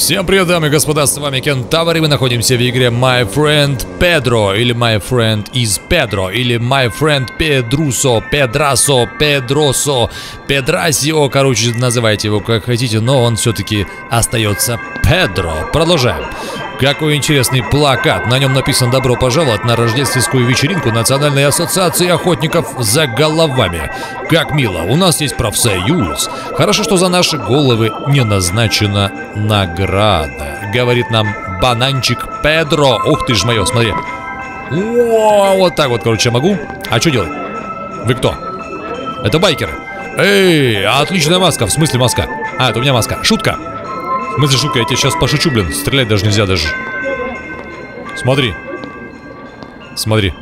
Всем привет, дамы и господа, с вами Кентавр, и мы находимся в игре My Friend Pedro, или My Friend is Pedro, или My Friend Pedruso, Pedraso, Pedroso, Pedrasio, короче, называйте его как хотите, но он все-таки остается Педро. Продолжаем. Какой интересный плакат. На нем написано «Добро пожаловать на рождественскую вечеринку Национальной ассоциации охотников за головами». Как мило, у нас есть профсоюз. Хорошо, что за наши головы не назначена награда. Говорит нам бананчик Педро. Ух ты ж мое, смотри. О, вот так вот, короче, могу. А что делать? Вы кто? Это байкеры. Эй, отличная маска. В смысле маска? А, это у меня маска. Шутка. В смысле, шутка, я тебе сейчас пошучу, блин. Стрелять даже нельзя даже. Смотри. Смотри.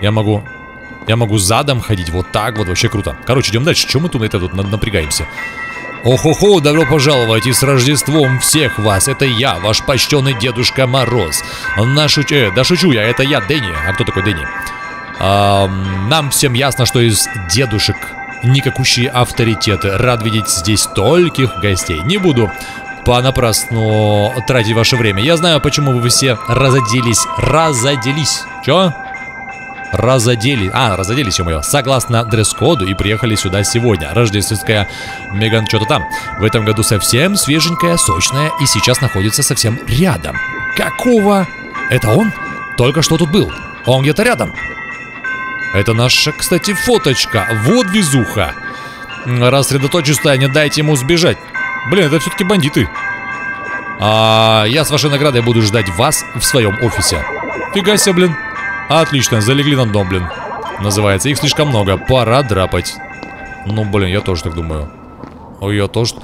Я могу задом ходить. Вот так вот. Вообще круто. Короче, идем дальше. Чем мы тут напрягаемся? Охо-хо, добро пожаловать и с Рождеством всех вас. Это я, ваш почтенный Дедушка Мороз. Да шучу я. Это я, Дэнни. А кто такой Дэнни? Нам всем ясно, что из дедушек никакущие авторитеты. Рад видеть здесь стольких гостей. Не буду понапрасну тратить ваше время. Я знаю, почему вы все разоделись. Чё? Разоделись, ё-моё. Согласно дресс-коду и приехали сюда сегодня. Рождественская Меган что-то там. В этом году совсем свеженькая, сочная и сейчас находится совсем рядом. Какого? Это он? Только что тут был. Он где-то рядом. Это наша, кстати, фоточка. Вот везуха. Рассредоточиться, не дайте ему сбежать. Блин, это все-таки бандиты. Я с вашей наградой буду ждать вас в своем офисе. Фига себе, блин. Отлично, залегли на дом, блин. Называется, их слишком много. Пора драпать. Ну, блин, я тоже так думаю. Ой, я тоже...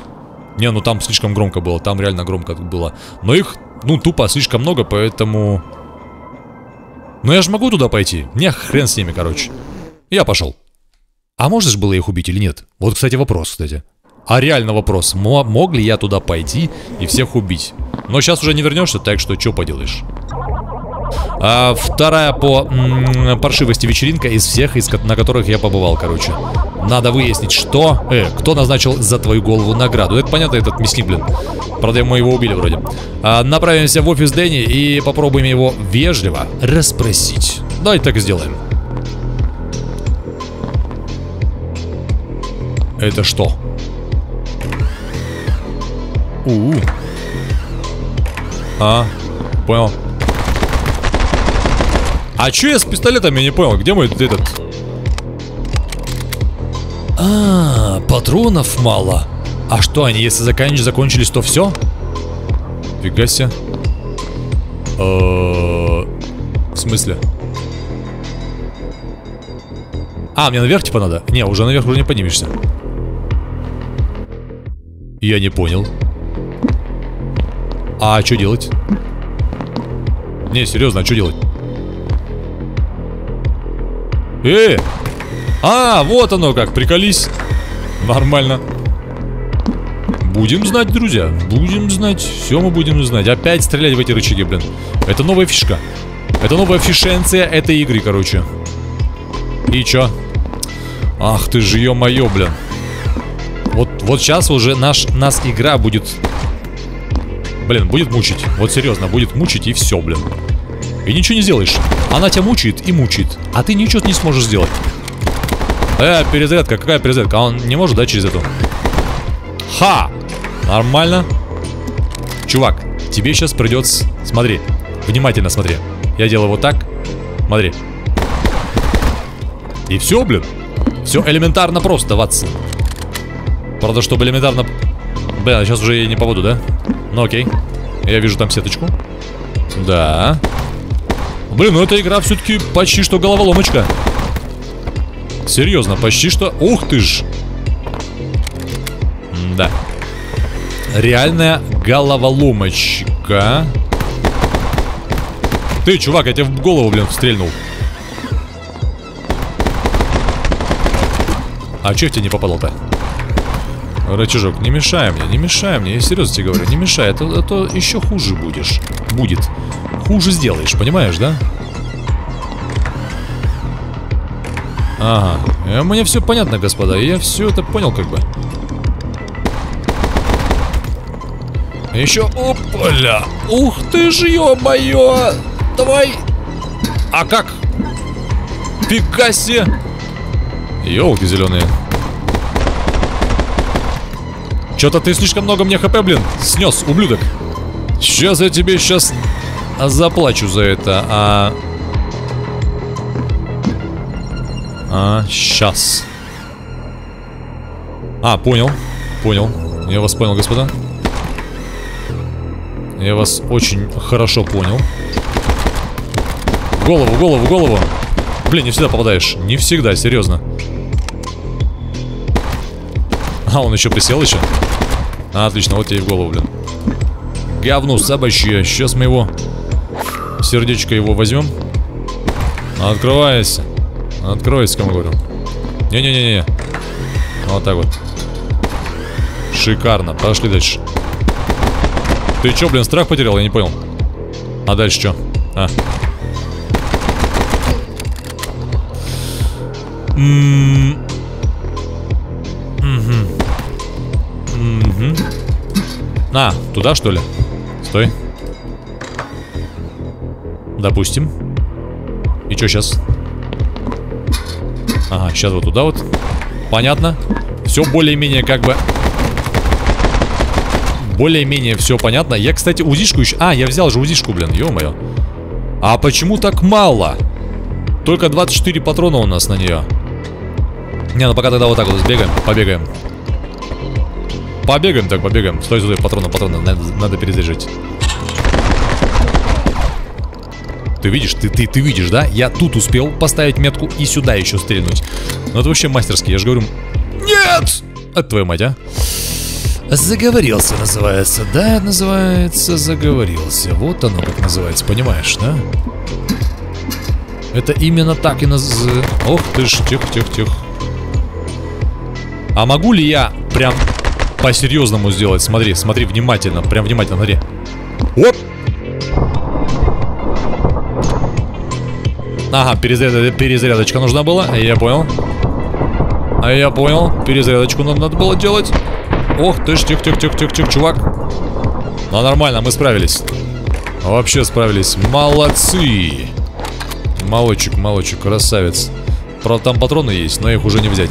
Не, ну там слишком громко было. Там реально громко было. Но их, ну, тупо слишком много, поэтому... Ну, я же могу туда пойти. Не, хрен с ними, короче. Я пошел. А можно же было их убить или нет? Вот, кстати, вопрос, кстати. А реально вопрос, мог ли я туда пойти и всех убить? Но сейчас уже не вернешься, так что что поделаешь. Вторая по паршивости вечеринка из всех, на которых я побывал, короче. Надо выяснить, что... кто назначил за твою голову награду. Это понятно, этот мясник, блин. Правда, мы его убили вроде. Направимся в офис Дэнни и попробуем его вежливо расспросить. Давайте так и сделаем. Это что? Понял. А чё я с пистолетами, не понял? Где мой этот? Патронов мало. А что они, если закончились, то все? Фига себе. В смысле? А, мне наверх типа надо? Не, уже наверх уже не поднимешься. Я не понял. А что делать? Не, серьезно, а что делать? Вот оно как, приколись. Нормально. Будем знать, друзья. Будем знать, все мы будем знать. Опять стрелять в эти рычаги, блин. Это новая фишка. Это новая фишенция этой игры, короче. И чё? Ах ты же, ё-моё, блин. Вот сейчас уже нас игра будет... Блин, будет мучить. Вот серьезно, будет мучить и все, блин. И ничего не сделаешь. Она тебя мучает и мучает. А ты ничего не сможешь сделать. Перезарядка. Какая перезарядка? А он не может, да, через эту? Ха! Нормально. Чувак, тебе сейчас придется... Смотри. Внимательно смотри. Я делаю вот так. Смотри. И все, блин. Все элементарно просто, Ватсон. Правда, чтобы элементарно... Блин, сейчас уже я не побуду, да? Ну окей. Я вижу там сеточку. Да... Блин, ну эта игра все-таки почти что головоломочка. Серьезно, почти что... Ух ты ж! Да. Реальная головоломочка. Ты, чувак, я тебе в голову, блин, стрельнул. А че в тебя не попадал-то? Рычажок, не мешай мне, не мешай мне. Я серьезно тебе говорю, не мешай. А то еще хуже будешь. Будет. Хуже сделаешь, понимаешь, да? Ага. Мне все понятно, господа. Я все это понял, как бы. Еще, опля. Ух ты ж, ё-моё. Давай. А как? Пикасси. Ёлки зеленые. Чё-то ты слишком много мне хп, блин, снес, ублюдок. Сейчас я тебе сейчас заплачу за это. Сейчас. Понял. Понял. Я вас понял, господа. Я вас очень хорошо понял. Голову, голову, голову. Блин, не всегда попадаешь. Не всегда, серьезно. Он еще присел еще. Отлично, вот тебе и в голову, блин. Говну собачье. Сейчас мы его... Сердечко его возьмем. Открывайся. Откройся, кому говорю. Не-не-не-не. Вот так вот. Шикарно. Пошли дальше. Ты че, блин, страх потерял? Я не понял. А дальше что? Туда, что ли? Стой. Допустим. И что сейчас? Ага, сейчас вот туда вот. Понятно. Все более-менее как бы... Более-менее все понятно. Я, кстати, УЗИшку еще... Я взял же УЗИшку, блин, ё-моё. А почему так мало? Только 24 патрона у нас на нее. Не, ну пока тогда вот так вот сбегаем, побегаем. Побегаем, так, побегаем. Стой, стой, патроны, надо перезаряжать. Ты видишь, ты видишь, да? Я тут успел поставить метку и сюда еще стрельнуть. Ну это вообще мастерски, я же говорю... Нет! Это твою мать, а? Заговорился, называется. Да, называется, заговорился. Вот оно как называется, понимаешь, да? Это именно так и называется. Ох ты ж, тихо. А могу ли я прям... По-серьезному сделать. Смотри, смотри внимательно. Прям внимательно, смотри. Оп! Ага, перезарядочка нужна была. Я понял. Перезарядочку надо было делать. Ох ты ж, тихо, чувак. Ну, нормально, мы справились. Вообще справились. Молодцы. Молодчик, красавец. Правда, там патроны есть, но их уже не взять.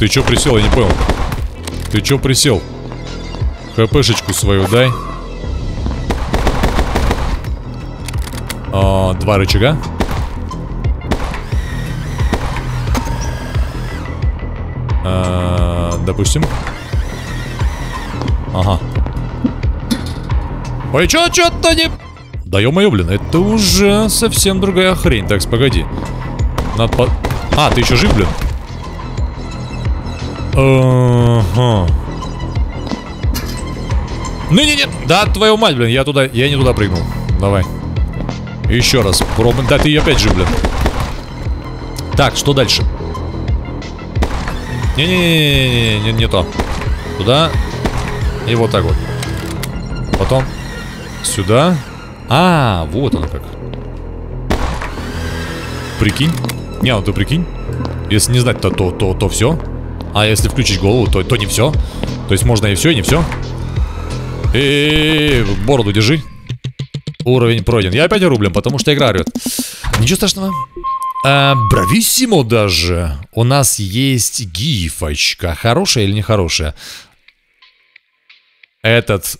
Ты чё присел? Я не понял. Ты чё присел? ХПшечку свою дай. Два рычага. Допустим. Ага. Ой, чё-то не... Да ё-моё, блин, это уже совсем другая хрень. Так, погоди. Надо по... Ты еще жив, блин? Ага. Ну не-не-не. Да, твою мать, блин, я не туда прыгнул. Давай. Еще раз. Пробуем. Да, ты опять же, блин. Так, что дальше? Не-не-не-не-не, не то. Туда. И вот так вот. Потом. Сюда. Вот он как. Прикинь. Не, ну ты прикинь. Если не знать, то все. А если включить голову, то не все. То есть можно и все, и не все. Бороду держи. Уровень пройден. Я опять ору, блин, потому что игра орёт. Ничего страшного. Брависсимо даже. У нас есть гифочка. Хорошая или нехорошая? Этот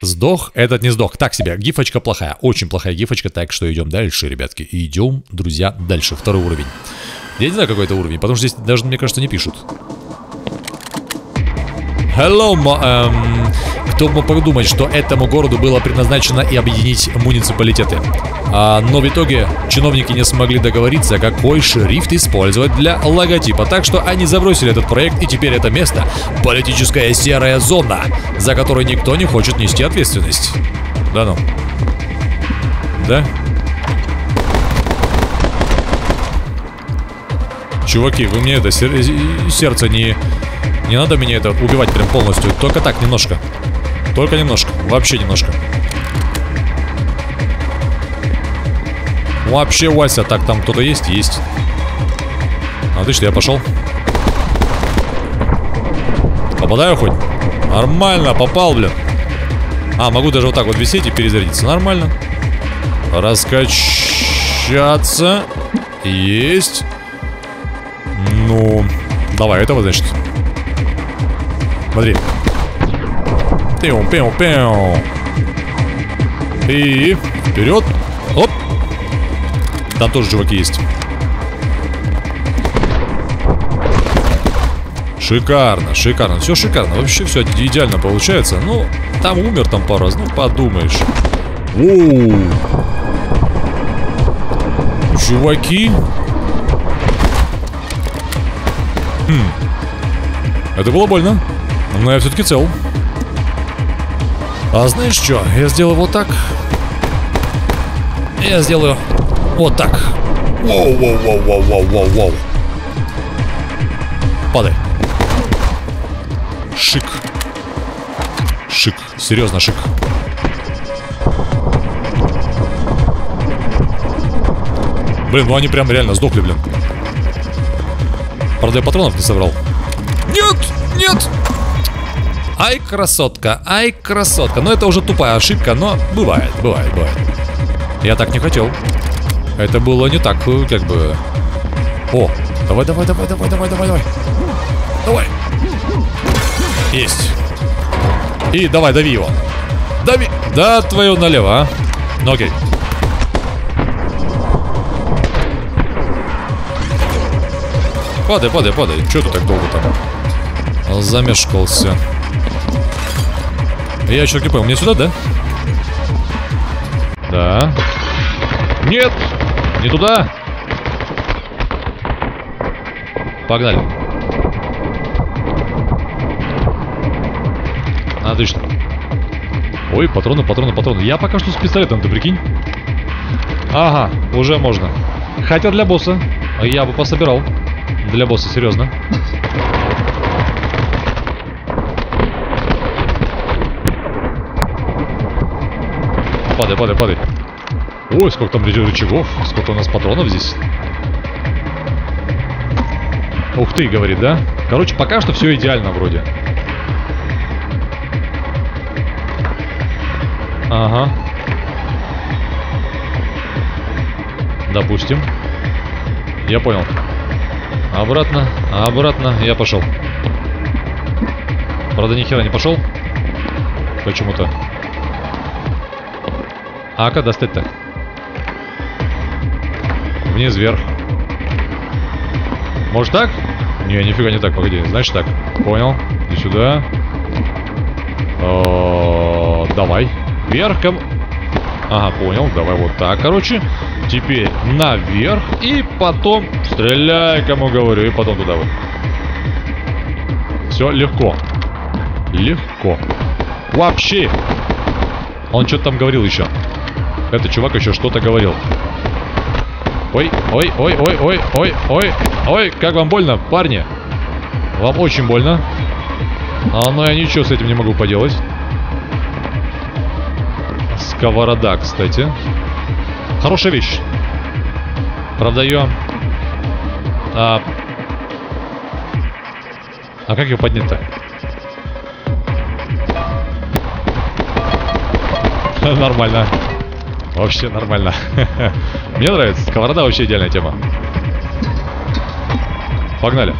сдох, этот не сдох. Так себе. Гифочка плохая. Очень плохая гифочка. Так что идем дальше, ребятки. Идем, друзья, дальше. Второй уровень. Я не знаю, какой это уровень, потому что здесь даже, мне кажется, не пишут. Hello, кто мог подумать, что этому городу было предназначено и объединить муниципалитеты. Но в итоге чиновники не смогли договориться, какой шрифт использовать для логотипа. Так что они забросили этот проект, и теперь это место — политическая серая зона, за которой никто не хочет нести ответственность. Да ну? Да? Чуваки, вы мне это сердце не надо мне это убивать прям полностью. Только так, немножко. Только немножко. Вообще немножко. Вообще, Вася, так там кто-то есть? Есть. Отлично, я пошел. попадаю хоть? Нормально, попал, блин. А, могу даже вот так вот висеть и перезарядиться. Нормально. Раскачаться. Есть. Ну, давай этого, значит. Смотри. Пиу-пиу-пиу. И вперед. Оп. Там тоже чуваки есть. Шикарно, шикарно. Все шикарно. Вообще все идеально получается. Ну, там умер там пару раз. Ну, подумаешь. Оу. Чуваки. Это было больно. Но я все-таки цел. А знаешь что? Я сделаю вот так. Я сделаю вот так. Воу-воу-воу-воу-воу-воу-воу. Падай. Шик. Шик. Серьезно, шик. Блин, ну они прям реально сдохли, блин. Правда, я патронов не собрал. Нет! Нет! Ай, красотка! Ай, красотка! Ну, это уже тупая ошибка, но бывает, бывает, бывает. Я так не хотел. Это было не так, как бы... О! Давай, давай, давай, давай, давай, давай, давай! Давай! Есть! И давай, дави его! Дави! Да, твою налево, а! Ну, окей. Падай, падай, падай. Че ты так долго там? Замешкался. Я еще не понял. Мне сюда, да? Да. Нет! Не туда! Погнали. Отлично. Ой, патроны, патроны, патроны. Я пока что с пистолетом, ты прикинь. Ага, уже можно. Хотя для босса. Я бы пособирал. Для босса, серьезно. Падай, падай, падай. Ой, сколько там рычагов. Сколько у нас патронов здесь. Ух ты, говорит, да? Короче, пока что все идеально вроде. Ага. Допустим. Я понял. Обратно, обратно, я пошел. Правда, ни хера не пошел. Почему-то. А как достать-то? Вниз, вверх. Может так? Не, нифига не так, погоди. Значит так. Понял. И сюда. Давай. Вверх. Ага, понял. Давай вот так, короче. Теперь наверх и потом стреляй, кому говорю, и потом туда вот. Все легко. Легко. Вообще. Он что-то там говорил еще. Этот чувак еще что-то говорил. Ой, ой, ой, ой, ой, ой, ой, ой, как вам больно, парни? Вам очень больно. А, но я ничего с этим не могу поделать. Сковорода, кстати. Хорошая вещь. Правда, ее... А как ее поднять-то? Нормально. Вообще нормально. Мне нравится. Сковорода вообще идеальная тема. Погнали.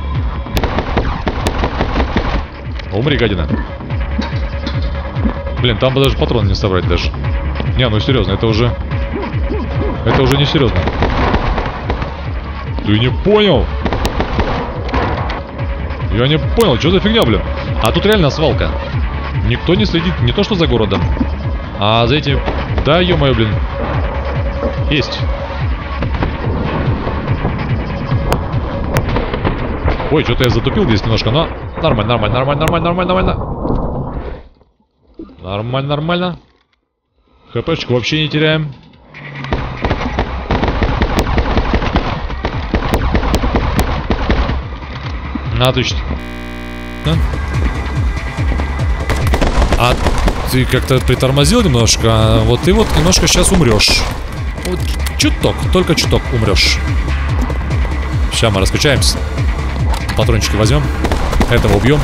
Умри, гадина. Блин, там бы даже патроны не собрать даже. Не, ну серьезно, это уже... Это уже не серьезно. Ты не понял? Я не понял, что за фигня, блин? А тут реально свалка. Никто не следит не то что за городом, а за этим... Да, ё-моё, блин. Есть. Ой, что-то я затупил здесь немножко, но... Нормально, нормально, нормально, нормально, нормально, нормально. Нормально, нормально. ХПшку вообще не теряем. Отлично. А ты как-то притормозил немножко. Вот немножко сейчас умрешь. Вот чуток, только чуток умрешь. Сейчас мы раскачаемся. Патрончики возьмем. Этого убьем.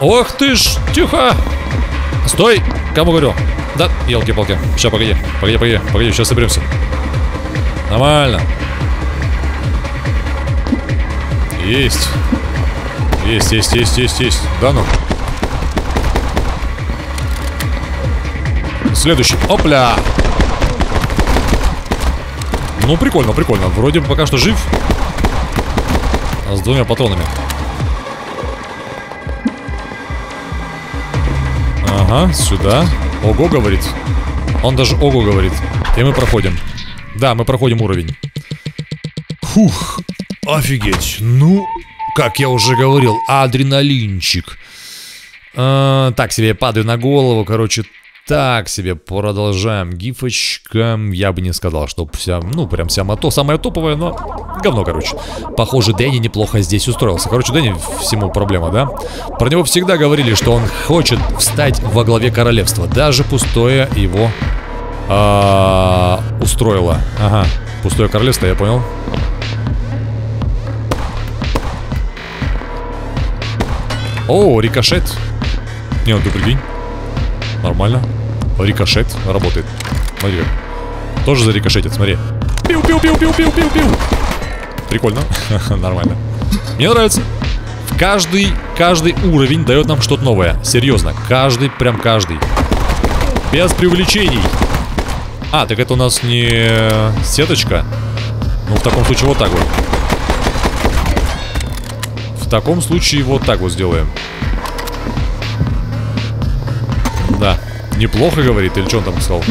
Ох ты ж, тихо. Стой, кому говорю? Да, елки-палки. Сейчас, погоди, сейчас соберемся. Нормально. Есть. Есть. Да ну. Следующий. Опля. Ну, прикольно. Вроде бы пока что жив. А с двумя патронами. Ага, сюда. Ого, говорит. Он даже ого говорит. И мы проходим. Да, мы проходим уровень. Фух. Офигеть. Ну, как я уже говорил, адреналинчик. Так себе я падаю на голову, короче. Так себе, продолжаем гифочка. Я бы не сказал, что вся, ну, прям вся самая топовая, но говно, короче. Похоже, Дэнни неплохо здесь устроился. Короче, Дэнни всему проблема, да? Про него всегда говорили, что он хочет встать во главе королевства. Даже пустое его устроило. Ага, пустое королевство, я понял. О, рикошет. Не, ну ты прикинь. Нормально. Рикошет работает. Смотри. Тоже зарикошетит, смотри. Пиу-пиу-пиу-пиу-пиу-пиу-пиу. Прикольно. Нормально. Мне нравится. Каждый уровень дает нам что-то новое. Серьезно. Прям каждый. Без преувеличений. А, так это у нас не сеточка. Ну, в таком случае вот так вот. В таком случае вот так вот сделаем. Да, неплохо говорит, или что он там сказал?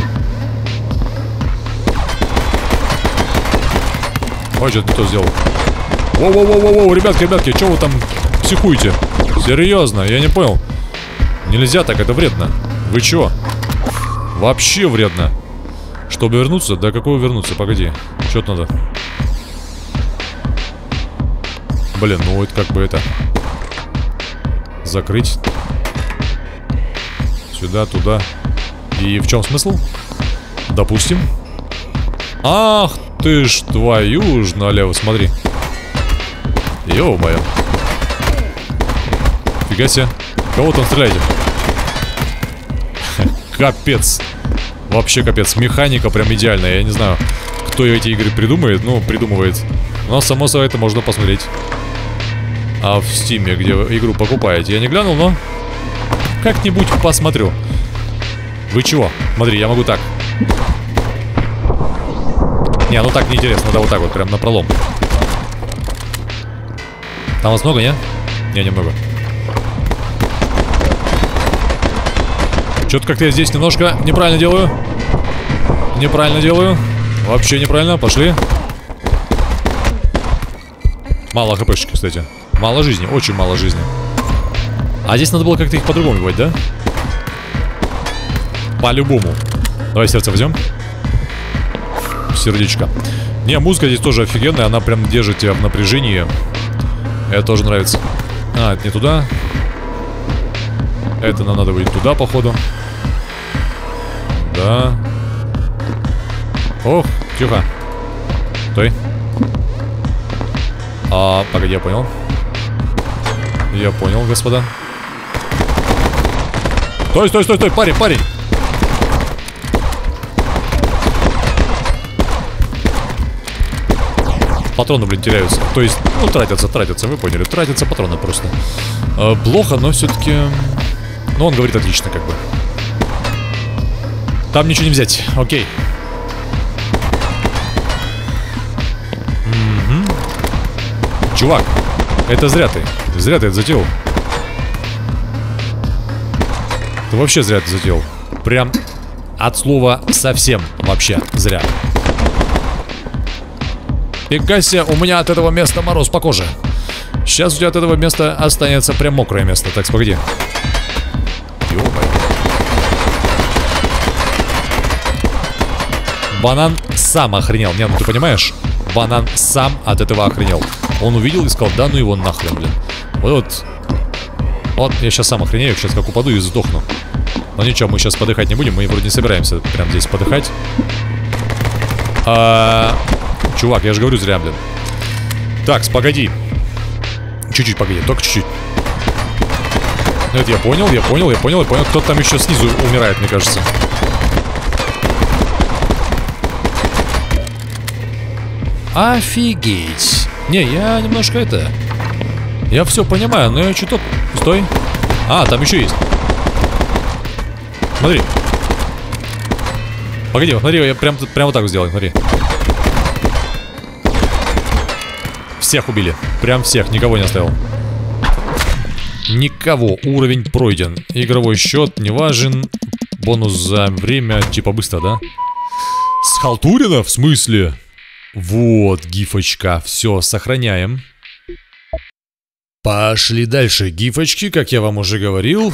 Ой, что-то не то сделал. Воу-воу-воу-воу, ребятки, что вы там психуете? Серьезно, я не понял. Нельзя так, это вредно. Вы чё? Вообще вредно. Чтобы вернуться? Да какого вернуться? Погоди, что-то надо. Блин, ну это как бы это... Закрыть... Сюда, туда. И в чем смысл? Допустим. Ах ты ж твою ж налево, смотри. Ё-моё. Фига себе. Кого там стреляете? Капец. Вообще капец. Механика прям идеальная. Я не знаю, кто эти игры придумает, но придумывает. Но само собой это можно посмотреть. А в Стиме, где игру покупаете, я не глянул, но... Как-нибудь посмотрю. Вы чего? Смотри, я могу так. Не, ну так неинтересно. Да, вот так вот, прям напролом. Там вас много, не? Не, немного. Что-то как-то я здесь немножко неправильно делаю. Вообще неправильно. Пошли. Мало хпшки, кстати. Мало жизни, очень мало жизни. А здесь надо было как-то их по-другому бывать, да? По-любому. Давай сердце возьмем. Сердечко. Не, музыка здесь тоже офигенная. Она прям держит тебя в напряжении. Это тоже нравится. А, это не туда. Это нам надо будет туда, походу. Да. Ох, тихо. Стой. А, погоди, я понял. Я понял, господа. Стой, парень. Патроны, блин, теряются. То есть, ну, тратятся, вы поняли. Тратятся патроны просто. Плохо, но все-таки... Ну, он говорит отлично, как бы. Там ничего не взять, окей. Угу. Чувак, это зря ты. Зря ты это затеял. Ты вообще зря это затеял. Прям от слова совсем вообще зря. Пикассия, у меня от этого места мороз по коже. Сейчас у тебя от этого места останется прям мокрое место. Так, погоди. Банан сам охренел. Нет, ну ты понимаешь? Банан сам от этого охренел. Он увидел и сказал, да ну его нахрен, блин. Вот, я сейчас сам охренею, сейчас как упаду и сдохну. Но ничего, мы сейчас подыхать не будем, мы вроде не собираемся прям здесь подыхать. Чувак, я же говорю зря, блин. Так, погоди. Чуть-чуть погоди, только чуть-чуть. Нет, я понял. Кто-то там еще снизу умирает, мне кажется. Офигеть. Не, я немножко это... Я все понимаю, но я что-то... Стой. А, там еще есть. Смотри. Погоди, смотри, я прям вот так сделаю, смотри. Всех убили. Прям всех, никого не оставил. Никого. Уровень пройден. Игровой счет не важен. Бонус за время. Типа быстро, да? Схалтурина? В смысле? Вот, гифочка. Все, сохраняем. Пошли дальше. Гифочки, как я вам уже говорил,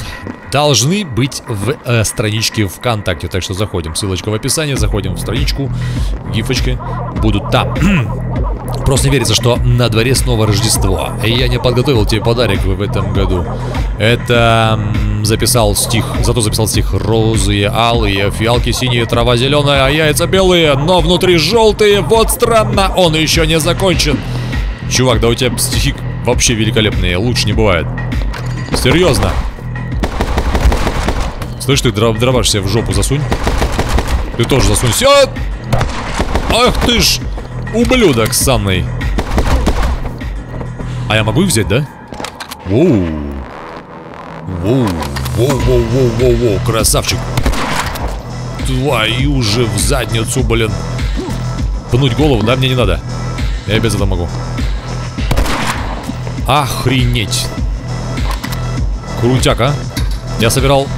должны быть в страничке ВКонтакте. Так что заходим. Ссылочка в описании. Заходим в страничку. Гифочки будут там. Просто не верится, что на дворе снова Рождество. Я не подготовил тебе подарок в этом году. Это записал стих. Зато записал стих. Розы алые, фиалки синие, трава зеленая, а яйца белые, но внутри желтые. Вот странно, он еще не закончен. Чувак, да у тебя стихи вообще великолепные, лучше не бывает. Серьезно. Слышь, ты дробаш себе в жопу засунь. Ты тоже засунься. Ах ты ж, ублюдок самый. А я могу их взять, да? Воу. Воу. Воу. Красавчик. Твою же в задницу, блин. Пнуть голову, да, мне не надо. Я без этого могу. Охренеть. Крутяк, а? Я собирал...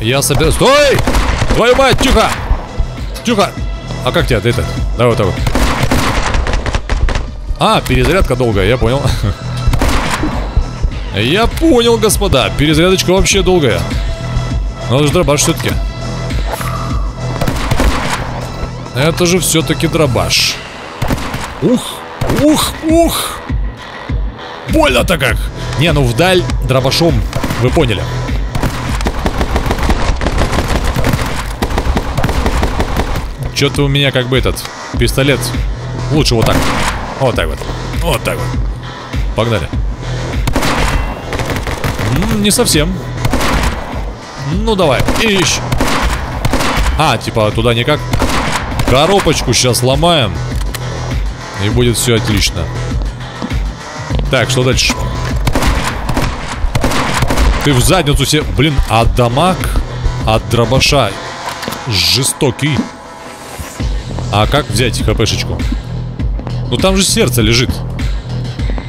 Стой! Твою мать, тихо! Тихо! А как тебя это? Давай вот так вот. А, перезарядка долгая, я понял. Я понял, господа. Перезарядочка вообще долгая. Надо же дробаш все-таки. Это же все-таки дробаш. Ух! Ух! Больно-то как! Не, ну вдаль дробашом, вы поняли. Что-то у меня как бы этот пистолет. Лучше вот так. Вот так вот. Вот так вот. Погнали. Не совсем. Ну давай. Ищ. А, типа туда никак. Коробочку сейчас ломаем. И будет все отлично. Так, что дальше? Ты в задницу себе... Блин, а дамаг от дробаша жестокий. А как взять хпшечку? Ну там же сердце лежит.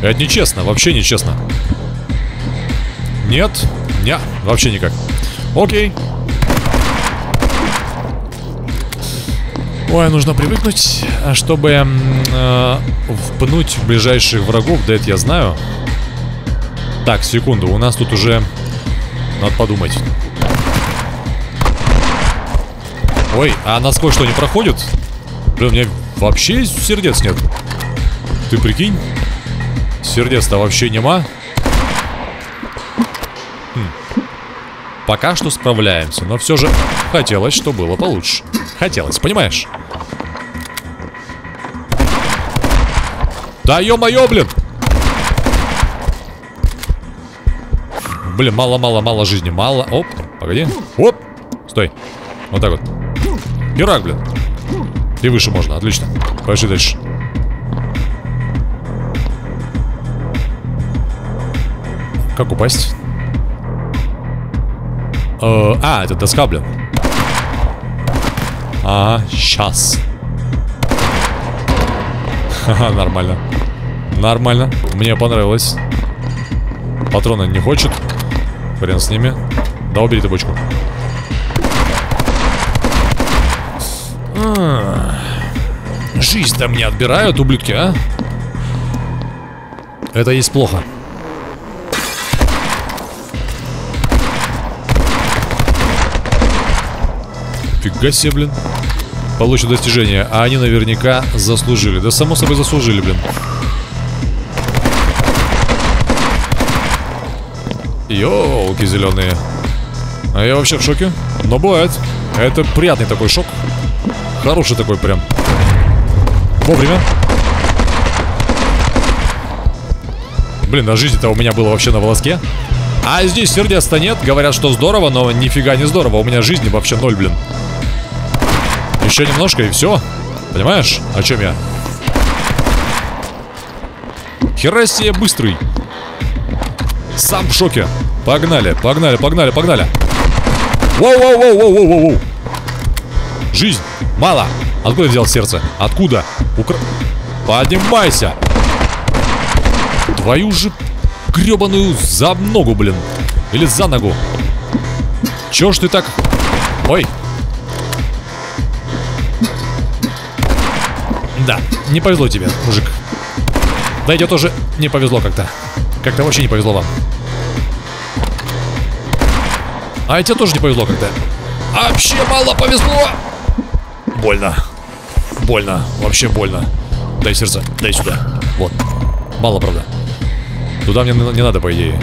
Это нечестно, вообще нечестно. Нет? Не, вообще никак. Окей. Ой, нужно привыкнуть, чтобы впнуть ближайших врагов, да это я знаю. Так, секунду, у нас тут уже... Надо подумать. Ой, а насквозь что, не проходит? Блин, у меня вообще сердец нет. Ты прикинь? Сердец-то вообще нема. Пока что справляемся, но все же хотелось, что было получше. Хотелось, понимаешь? Да ё-моё, блин! Блин, мало жизни, мало. Оп, погоди. Оп! Стой. Вот так вот. Херак, блин. И выше можно, отлично. Пошли дальше. Как упасть? А, это доска, блин. Ага, сейчас. Ха-ха, нормально. Нормально, мне понравилось. Патрона не хочет. Хрен с ними. Да, убери ты бочку. Жизнь-то мне отбирают, ублюдки, а? Это есть плохо. Фига себе, блин. Получу достижение. А они наверняка заслужили. Да само собой заслужили, блин. Ёлки зеленые. А я вообще в шоке. Но бывает. Это приятный такой шок. Хороший такой прям. Вовремя. Блин, а жизнь-то у меня была вообще на волоске. А здесь сердец-то нет. Говорят, что здорово, но нифига не здорово. У меня жизни вообще ноль, блин. Еще немножко и все. Понимаешь, о чем я? Хера себе быстрый. Сам в шоке. Погнали, погнали, погнали, погнали. Воу-воу-воу-воу-воу-воу. Жизнь мало. Откуда взял сердце? Откуда? Поднимайся. Твою же гребаную за ногу, блин. Или за ногу. Чё ж ты так... Ой. Да, не повезло тебе, мужик. Да идет тоже не повезло как-то. Как-то вообще не повезло вам. А тебе тоже не повезло как-то. Вообще мало повезло. Больно. Больно, вообще больно. Дай сердце, дай сюда. Вот, мало, правда. Туда мне не надо, по идее.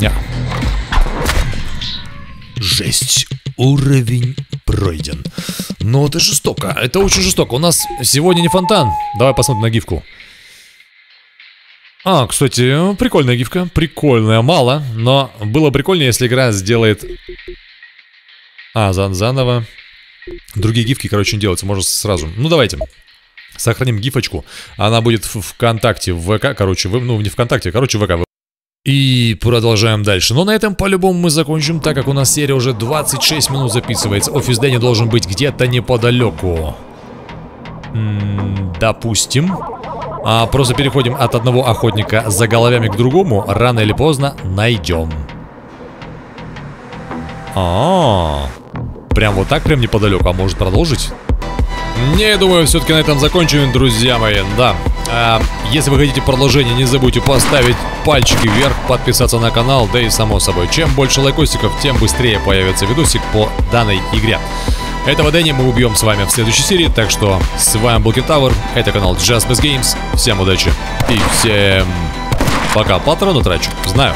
Не. Жесть. Уровень пройден. Но это жестоко. Это очень жестоко. У нас сегодня не фонтан. Давай посмотрим на гифку. А, кстати, прикольная гифка. Прикольная. Мало. Но было прикольнее, если игра сделает... А, заново. Другие гифки, короче, не делаются. Можно сразу. Ну, давайте. Сохраним гифочку. Она будет в ВКонтакте, в ВК, короче, ну не ВКонтакте, короче, в ВК. И продолжаем дальше. Но на этом по-любому мы закончим, так как у нас серия уже 26 минут записывается. Офис Дэнни должен быть где-то неподалеку. Допустим. Просто переходим от одного охотника за головами к другому. Рано или поздно найдем. Прям вот так, прям неподалеку. А может продолжить? Не, думаю, все-таки на этом закончим, друзья мои, да. Если вы хотите продолжение, не забудьте поставить пальчики вверх, подписаться на канал, да и само собой. Чем больше лайкосиков, тем быстрее появится видосик по данной игре. Этого Дэнни мы убьем с вами в следующей серии, так что с вами был Кентавр, это канал JustBestGames, всем удачи и всем пока. Патроны трачу, знаю.